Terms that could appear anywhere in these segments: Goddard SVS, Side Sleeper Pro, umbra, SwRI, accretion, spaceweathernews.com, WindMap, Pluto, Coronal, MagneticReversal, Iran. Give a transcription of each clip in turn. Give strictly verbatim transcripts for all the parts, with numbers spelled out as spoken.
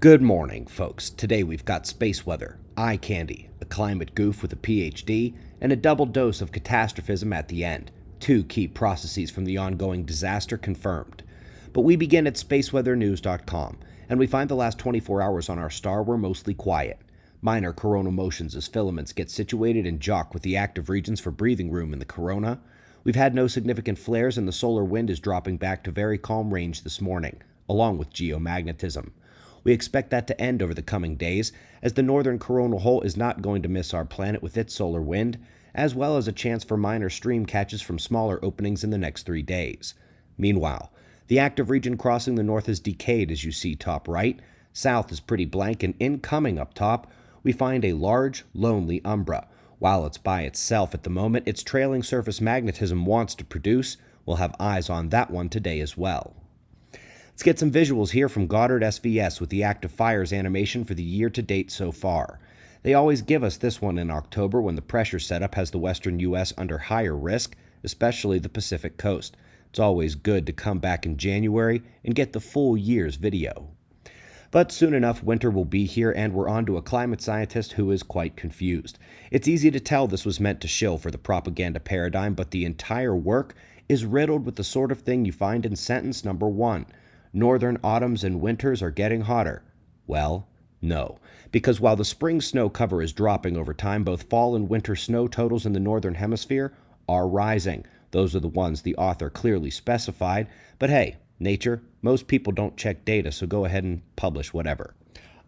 Good morning, folks. Today we've got space weather, eye candy, a climate goof with a PhD, and a double dose of catastrophism at the end. Two key processes from the ongoing disaster confirmed. But we begin at space weather news dot com, and we find the last twenty-four hours on our star were mostly quiet. Minor coronal motions as filaments get situated and jock with the active regions for breathing room in the corona. We've had no significant flares, and the solar wind is dropping back to very calm range this morning, along with geomagnetism. We expect that to end over the coming days, as the northern coronal hole is not going to miss our planet with its solar wind, as well as a chance for minor stream catches from smaller openings in the next three days. Meanwhile, the active region crossing the north is decayed, as you see top right. South is pretty blank, and incoming up top, we find a large, lonely umbra. While it's by itself at the moment, its trailing surface magnetism wants to produce. We'll have eyes on that one today as well. Let's get some visuals here from Goddard S V S with the active fires animation for the year to date so far. They always give us this one in October when the pressure setup has the western U S under higher risk, especially the Pacific coast. It's always good to come back in January and get the full year's video. But soon enough, winter will be here, and we're on to a climate scientist who is quite confused. It's easy to tell this was meant to shill for the propaganda paradigm, but the entire work is riddled with the sort of thing you find in sentence number one. Northern autumns and winters are getting hotter. Well, no, because while the spring snow cover is dropping over time, both fall and winter snow totals in the northern hemisphere are rising. Those are the ones the author clearly specified, but hey, nature, most people don't check data, so go ahead and publish whatever.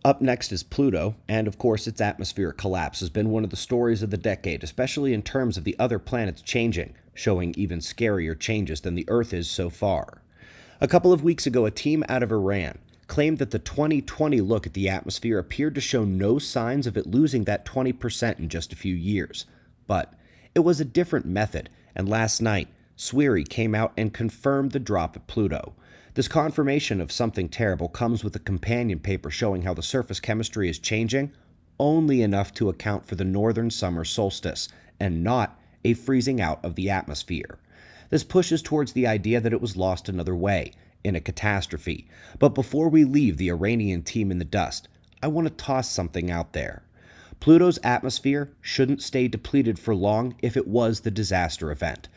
Up next is Pluto, and of course its atmospheric collapse has been one of the stories of the decade, especially in terms of the other planets changing, showing even scarier changes than the Earth is so far. A couple of weeks ago, a team out of Iran claimed that the twenty twenty look at the atmosphere appeared to show no signs of it losing that twenty percent in just a few years. But it was a different method, and last night, SwRI came out and confirmed the drop at Pluto. This confirmation of something terrible comes with a companion paper showing how the surface chemistry is changing only enough to account for the northern summer solstice, and not a freezing out of the atmosphere. This pushes towards the idea that it was lost another way, in a catastrophe. But before we leave the Iranian team in the dust, I want to toss something out there. Pluto's atmosphere shouldn't stay depleted for long if it was the disaster event.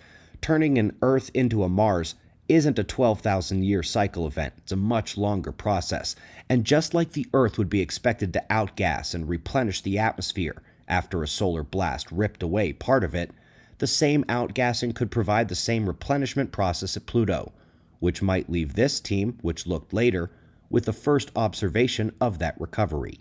Turning an Earth into a Mars isn't a twelve thousand year cycle event. It's a much longer process. And just like the Earth would be expected to outgas and replenish the atmosphere after a solar blast ripped away part of it, the same outgassing could provide the same replenishment process at Pluto, which might leave this team, which looked later, with the first observation of that recovery.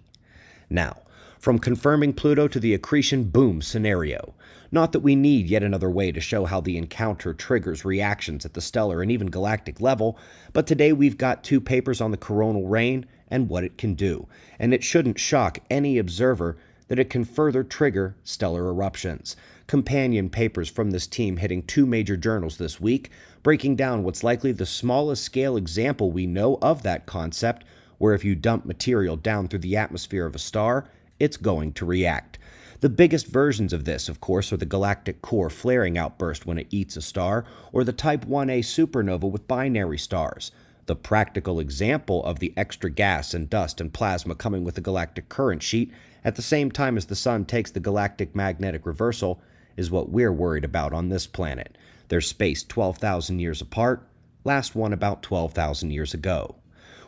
Now, from confirming Pluto to the accretion boom scenario. Not that we need yet another way to show how the encounter triggers reactions at the stellar and even galactic level, but today we've got two papers on the coronal rain and what it can do, and it shouldn't shock any observer that it can further trigger stellar eruptions. Companion papers from this team hitting two major journals this week, breaking down what's likely the smallest scale example we know of that concept, where if you dump material down through the atmosphere of a star, it's going to react. The biggest versions of this, of course, are the galactic core flaring outburst when it eats a star, or the type one A supernova with binary stars. The practical example of the extra gas and dust and plasma coming with the galactic current sheet at the same time as the sun takes the galactic magnetic reversal is what we're worried about on this planet. They're spaced twelve thousand years apart, last one about twelve thousand years ago.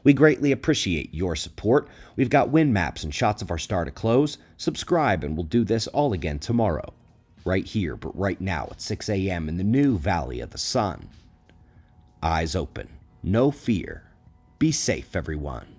We greatly appreciate your support. We've got wind maps and shots of our star to close. Subscribe and we'll do this all again tomorrow. Right here, but right now at six A M in the new Valley of the Sun. Eyes open. No fear. Be safe, everyone.